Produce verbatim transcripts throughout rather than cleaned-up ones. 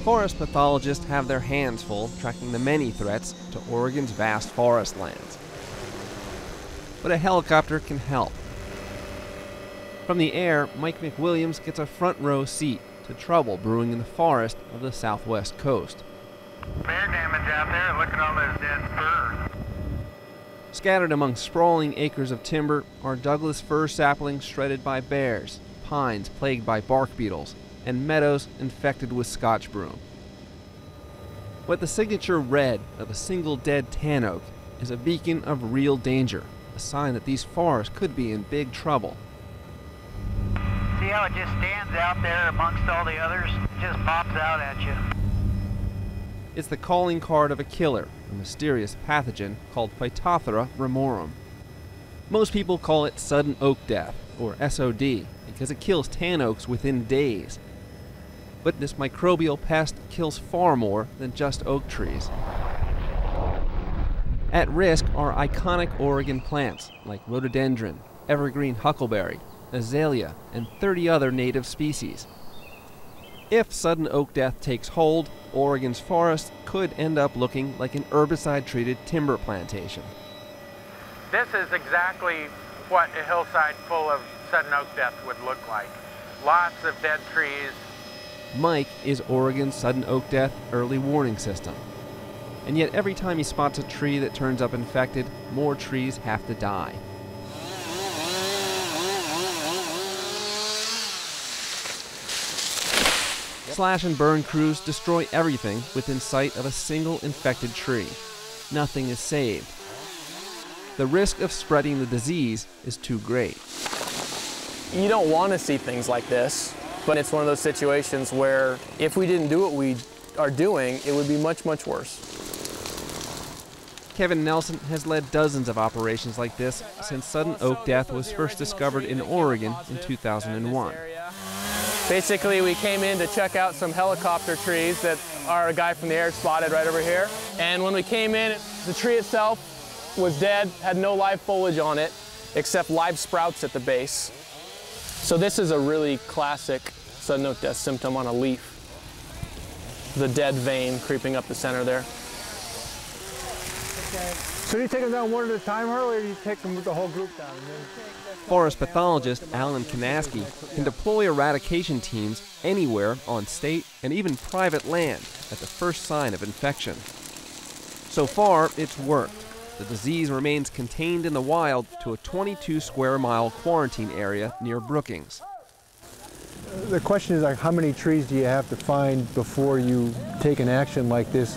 forest pathologists have their hands full tracking the many threats to Oregon's vast forest lands. But a helicopter can help. From the air, Mike McWilliams gets a front row seat to trouble brewing in the forest of the southwest coast. Bear damage out there, look at all those dead firs. Scattered among sprawling acres of timber are Douglas-fir saplings shredded by bears, pines plagued by bark beetles, and meadows infected with Scotch broom. But the signature red of a single dead tanoak is a beacon of real danger, a sign that these forests could be in big trouble. See how it just stands out there amongst all the others? It just pops out at you. It's the calling card of a killer, a mysterious pathogen called Phytophthora ramorum. Most people call it sudden oak death, or S O D, because it kills tanoaks within days. But this microbial pest kills far more than just oak trees. At risk are iconic Oregon plants like rhododendron, evergreen huckleberry, azalea, and thirty other native species. If sudden oak death takes hold, Oregon's forests could end up looking like an herbicide-treated timber plantation. This is exactly what a hillside full of sudden oak death would look like. Lots of dead trees. Mike is Oregon's sudden oak death early warning system. And yet every time he spots a tree that turns up infected, more trees have to die. Slash and burn crews destroy everything within sight of a single infected tree. Nothing is saved. The risk of spreading the disease is too great. You don't want to see things like this, but it's one of those situations where if we didn't do what we are doing, it would be much, much worse. Kevin Nelson has led dozens of operations like this since sudden oak death was first discovered in Oregon in two thousand one. Basically, we came in to check out some helicopter trees that our guy from the air spotted right over here. And when we came in, the tree itself was dead, had no live foliage on it, except live sprouts at the base. So this is a really classic sudden oak death symptom on a leaf. The dead vein creeping up the center there. Okay. Should you take them down one at a time, Harley, or do you take them with the whole group down? Forest pathologist Alan Kanaskie can deploy eradication teams anywhere on state and even private land at the first sign of infection. So far, it's worked. The disease remains contained in the wild to a twenty-two square mile quarantine area near Brookings. The question is, like, how many trees do you have to find before you take an action like this?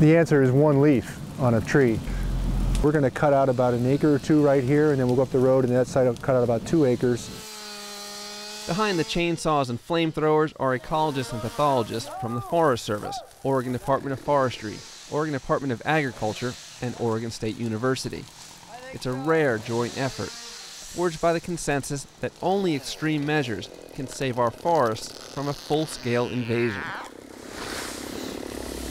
The answer is one leaf on a tree. We're going to cut out about an acre or two right here, and then we'll go up the road and that side will cut out about two acres. Behind the chainsaws and flamethrowers are ecologists and pathologists from the Forest Service, Oregon Department of Forestry, Oregon Department of Agriculture, and Oregon State University. It's a rare joint effort, forged by the consensus that only extreme measures can save our forests from a full-scale invasion.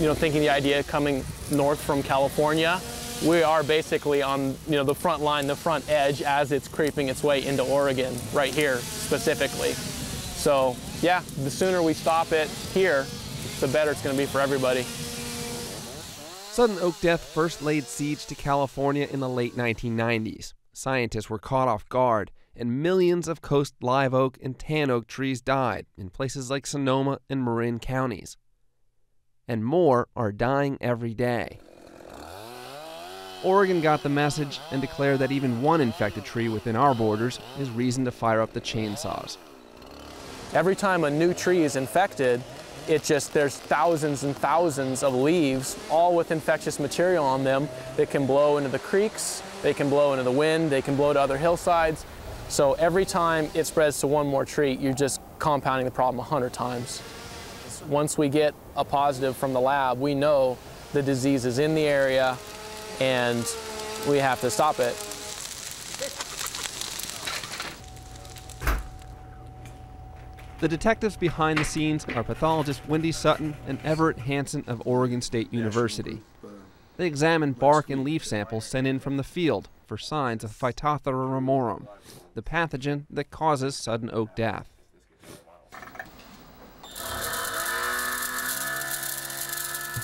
You know, thinking the idea coming north from California, we are basically on, you know, the front line, the front edge, as it's creeping its way into Oregon, right here, specifically. So, yeah, the sooner we stop it here, the better it's going to be for everybody. Sudden oak death first laid siege to California in the late nineteen nineties. Scientists were caught off guard, and millions of coast live oak and tanoak trees died in places like Sonoma and Marin counties. And more are dying every day. Oregon got the message and declared that even one infected tree within our borders is reason to fire up the chainsaws. Every time a new tree is infected, it just, there's thousands and thousands of leaves, all with infectious material on them that can blow into the creeks, they can blow into the wind, they can blow to other hillsides. So every time it spreads to one more tree, you're just compounding the problem a hundred times. Once we get a positive from the lab, we know the disease is in the area and we have to stop it. The detectives behind the scenes are pathologist Wendy Sutton and Everett Hansen of Oregon State University. They examine bark and leaf samples sent in from the field for signs of Phytophthora ramorum, the pathogen that causes sudden oak death.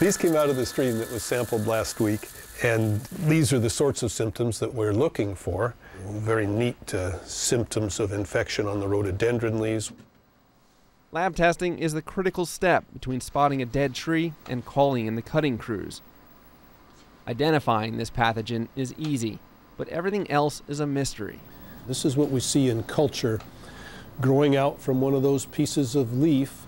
These came out of the stream that was sampled last week, and these are the sorts of symptoms that we're looking for. Very neat uh, symptoms of infection on the rhododendron leaves. Lab testing is the critical step between spotting a dead tree and calling in the cutting crews. Identifying this pathogen is easy, but everything else is a mystery. This is what we see in culture growing out from one of those pieces of leaf.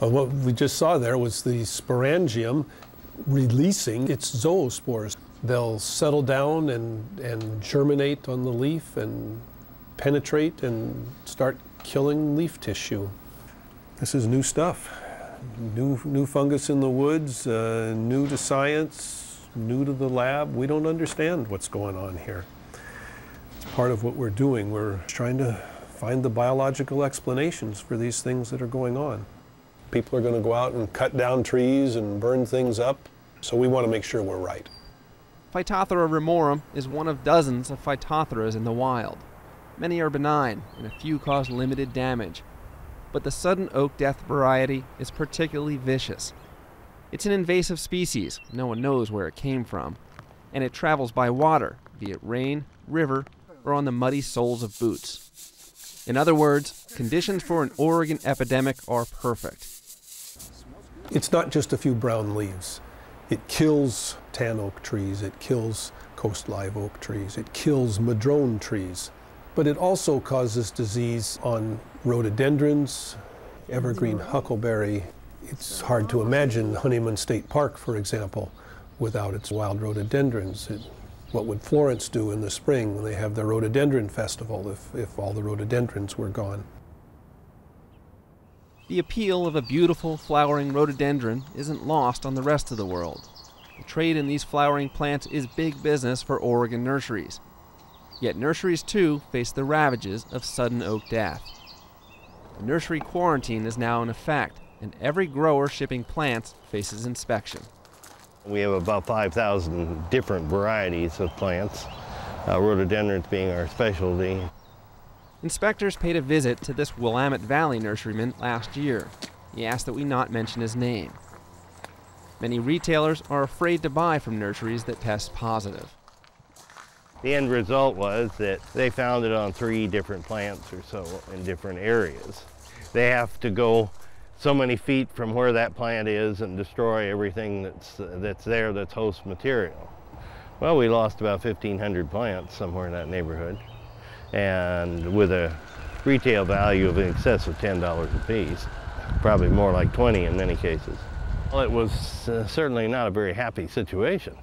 Well, what we just saw there was the sporangium releasing its zoospores. They'll settle down and, and germinate on the leaf and penetrate and start killing leaf tissue. This is new stuff. New, new fungus in the woods, uh, new to science, new to the lab. We don't understand what's going on here. It's part of what we're doing. We're trying to find the biological explanations for these things that are going on. People are going to go out and cut down trees and burn things up, so we want to make sure we're right. Phytophthora ramorum is one of dozens of phytophthora in the wild. Many are benign, and a few cause limited damage. But the sudden oak death variety is particularly vicious. It's an invasive species, no one knows where it came from, and it travels by water, be it rain, river, or on the muddy soles of boots. In other words, conditions for an Oregon epidemic are perfect. It's not just a few brown leaves. It kills tanoak trees, it kills coast live oak trees, it kills madrone trees. But it also causes disease on rhododendrons, evergreen huckleberry. It's hard to imagine Honeyman State Park, for example, without its wild rhododendrons. It, what would Florence do in the spring when they have their rhododendron festival if, if all the rhododendrons were gone? The appeal of a beautiful flowering rhododendron isn't lost on the rest of the world. The trade in these flowering plants is big business for Oregon nurseries. Yet nurseries, too, face the ravages of sudden oak death. A nursery quarantine is now in effect, and every grower shipping plants faces inspection. We have about five thousand different varieties of plants, uh, rhododendrons being our specialty. Inspectors paid a visit to this Willamette Valley nurseryman last year. He asked that we not mention his name. Many retailers are afraid to buy from nurseries that test positive. The end result was that they found it on three different plants or so in different areas. They have to go so many feet from where that plant is and destroy everything that's, that's there that's host material. Well, we lost about fifteen hundred plants somewhere in that neighborhood, and with a retail value of in excess of ten dollars a piece, probably more like twenty in many cases. Well, it was uh, certainly not a very happy situation.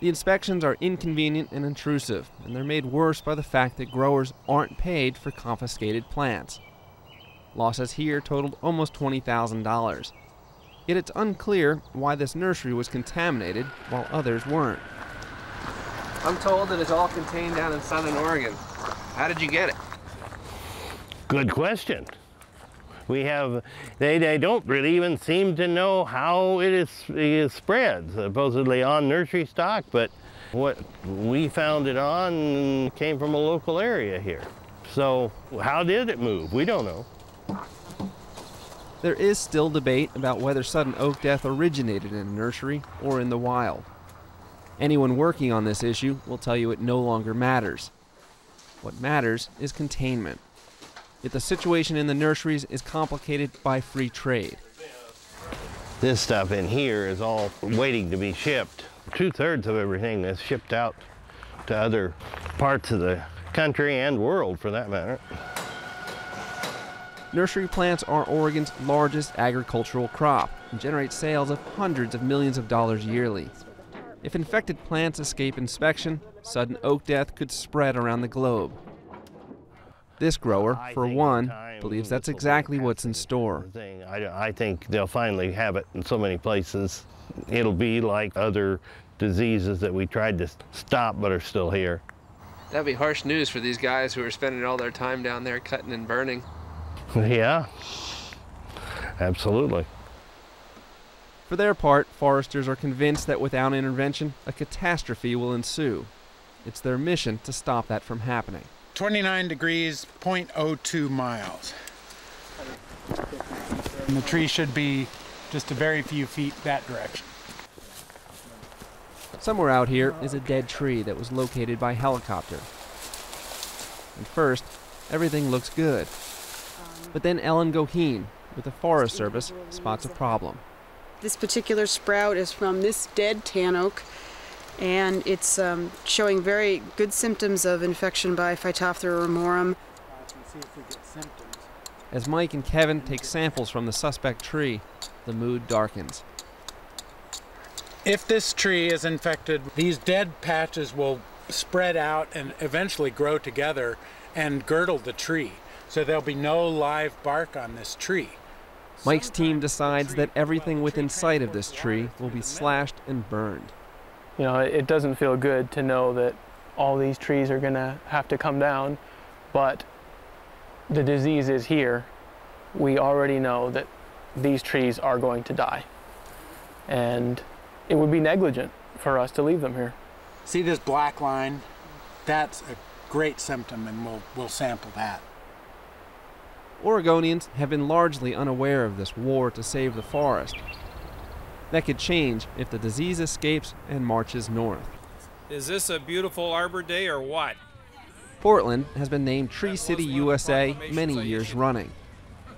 The inspections are inconvenient and intrusive, and they're made worse by the fact that growers aren't paid for confiscated plants. Losses here totaled almost twenty thousand dollars. Yet it's unclear why this nursery was contaminated while others weren't. I'm told that it's all contained down in Southern Oregon. How did you get it? Good question. We have, they, they don't really even seem to know how it is, it is spread, supposedly on nursery stock, but what we found it on came from a local area here. So how did it move? We don't know. There is still debate about whether sudden oak death originated in a nursery or in the wild. Anyone working on this issue will tell you it no longer matters. What matters is containment. Yet the situation in the nurseries is complicated by free trade. This stuff in here is all waiting to be shipped. Two-thirds of everything is shipped out to other parts of the country and world, for that matter. Nursery plants are Oregon's largest agricultural crop and generate sales of hundreds of millions of dollars yearly. If infected plants escape inspection, sudden oak death could spread around the globe. This grower, for one, believes that's exactly what's in store. I, I think they'll finally have it in so many places. It'll be like other diseases that we tried to stop but are still here. That'd be harsh news for these guys who are spending all their time down there cutting and burning. Yeah, absolutely. For their part, foresters are convinced that without intervention, a catastrophe will ensue. It's their mission to stop that from happening. twenty-nine degrees, point oh two miles. And the tree should be just a very few feet that direction. Somewhere out here is a dead tree that was located by helicopter. At first, everything looks good. But then Ellen Goheen with the Forest Service spots a problem. This particular sprout is from this dead tanoak, and it's um, showing very good symptoms of infection by Phytophthora ramorum. As Mike and Kevin take samples from the suspect tree, the mood darkens. If this tree is infected, these dead patches will spread out and eventually grow together and girdle the tree. So there'll be no live bark on this tree. Mike's team decides that everything within sight of this tree will be slashed and burned. You know, it doesn't feel good to know that all these trees are gonna have to come down, but the disease is here. We already know that these trees are going to die, and it would be negligent for us to leave them here. See this black line? That's a great symptom, and we'll, we'll sample that. Oregonians have been largely unaware of this war to save the forest. That could change if the disease escapes and marches north. Is this a beautiful Arbor Day or what? Portland has been named Tree City U S A many years running.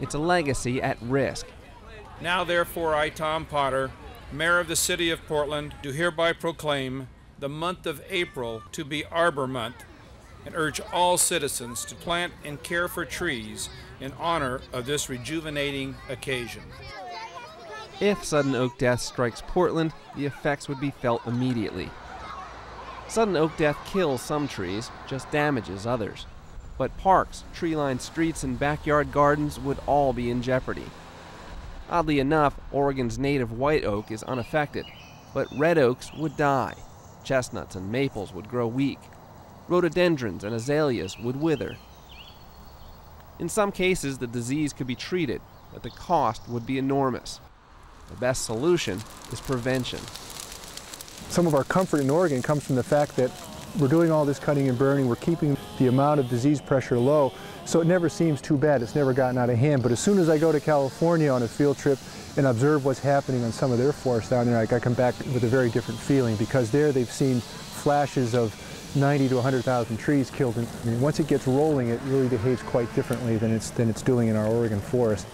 It's a legacy at risk. Now therefore I, Tom Potter, Mayor of the City of Portland, do hereby proclaim the month of April to be Arbor Month, and urge all citizens to plant and care for trees in honor of this rejuvenating occasion. If sudden oak death strikes Portland, the effects would be felt immediately. Sudden oak death kills some trees, just damages others. But parks, tree-lined streets, and backyard gardens would all be in jeopardy. Oddly enough, Oregon's native white oak is unaffected, but red oaks would die. Chestnuts and maples would grow weak. Rhododendrons and azaleas would wither. In some cases, the disease could be treated, but the cost would be enormous. The best solution is prevention. Some of our comfort in Oregon comes from the fact that we're doing all this cutting and burning, we're keeping the amount of disease pressure low, so it never seems too bad, it's never gotten out of hand. But as soon as I go to California on a field trip and observe what's happening on some of their forests down there, I come back with a very different feeling, because there they've seen flashes of ninety to one hundred thousand trees killed. And I mean, once it gets rolling, it really behaves quite differently than it's, than it's doing in our Oregon forest.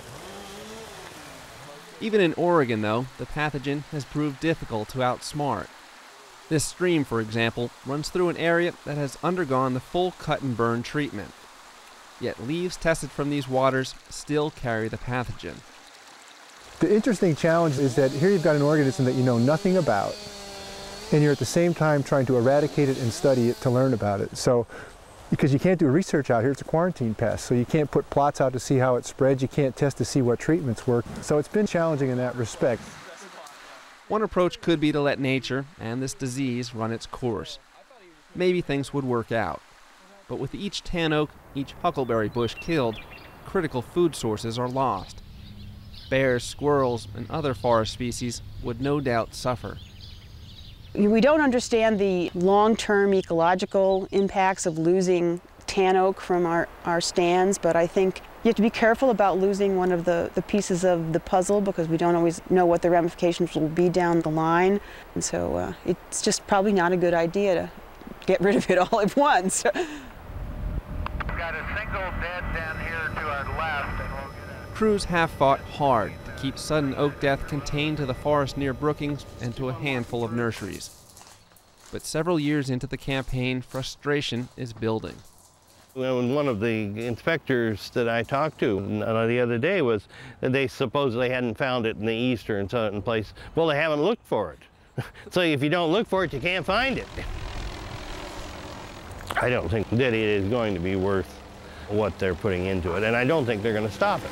Even in Oregon, though, the pathogen has proved difficult to outsmart. This stream, for example, runs through an area that has undergone the full cut-and-burn treatment. Yet leaves tested from these waters still carry the pathogen. The interesting challenge is that here you've got an organism that you know nothing about, and you're at the same time trying to eradicate it and study it to learn about it. So, because you can't do research out here, it's a quarantine pest, so you can't put plots out to see how it spreads, you can't test to see what treatments work. So it's been challenging in that respect. One approach could be to let nature and this disease run its course. Maybe things would work out. But with each tanoak, each huckleberry bush killed, critical food sources are lost. Bears, squirrels, and other forest species would no doubt suffer. We don't understand the long-term ecological impacts of losing tanoak from our, our stands, but I think you have to be careful about losing one of the, the pieces of the puzzle, because we don't always know what the ramifications will be down the line. And so uh, it's just probably not a good idea to get rid of it all at once. We've got a single dead down here to our left. And we'll get a... Crews have fought hard to keep sudden oak death contained to the forest near Brookings and to a handful of nurseries. But several years into the campaign, frustration is building. When one of the inspectors that I talked to the other day was that they supposedly hadn't found it in the eastern southern place. Well, they haven't looked for it. So if you don't look for it, you can't find it. I don't think that it is going to be worth what they're putting into it, and I don't think they're going to stop it.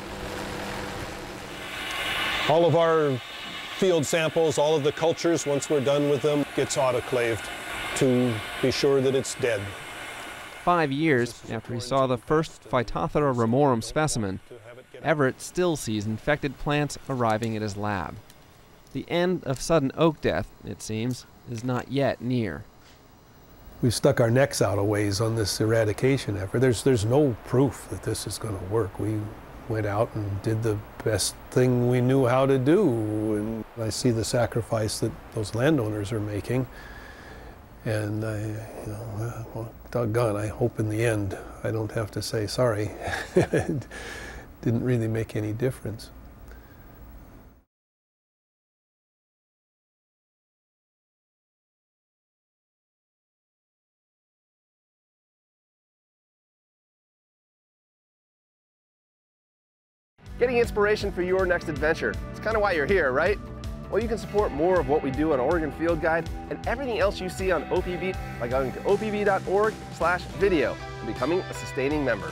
All of our field samples, all of the cultures, once we're done with them, gets autoclaved to be sure that it's dead. Five years after he saw the first Phytophthora ramorum specimen, Everett still sees infected plants arriving at his lab. The end of sudden oak death, it seems, is not yet near. We've stuck our necks out a ways on this eradication effort. There's, there's no proof that this is going to work. We, went out and did the best thing we knew how to do. And I see the sacrifice that those landowners are making. And I, you know, well, doggone, I hope in the end I don't have to say sorry. It didn't really make any difference. Getting inspiration for your next adventure. It's kind of why you're here, right? Well, you can support more of what we do on Oregon Field Guide and everything else you see on O P B by going to O P B dot org slash video and becoming a sustaining member.